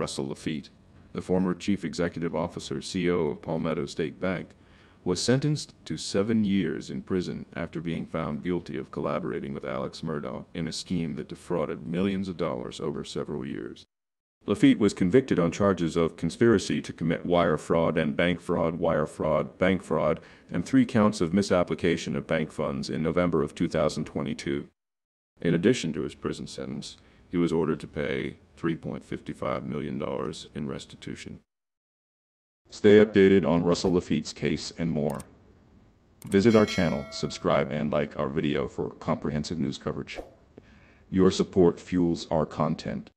Russell Laffitte, the former chief executive officer (CO) of Palmetto State Bank, was sentenced to 7 years in prison after being found guilty of collaborating with Alex Murdaugh in a scheme that defrauded millions of dollars over several years. Laffitte was convicted on charges of conspiracy to commit wire fraud and bank fraud, and 3 counts of misapplication of bank funds in November of 2022. In addition to his prison sentence, he was ordered to pay $3.55 million in restitution. Stay updated on Russell Laffitte's case and more. Visit our channel, subscribe, and like our video for comprehensive news coverage. Your support fuels our content.